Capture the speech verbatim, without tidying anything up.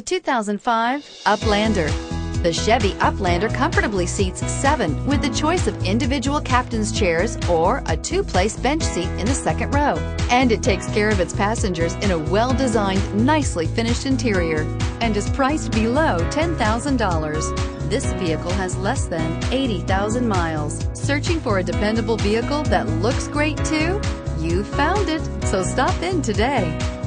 The two thousand five Uplander. The Chevy Uplander comfortably seats seven with the choice of individual captain's chairs or a two-place bench seat in the second row. And it takes care of its passengers in a well-designed, nicely finished interior and is priced below ten thousand dollars. This vehicle has less than eighty thousand miles. Searching for a dependable vehicle that looks great too? You found it, so stop in today.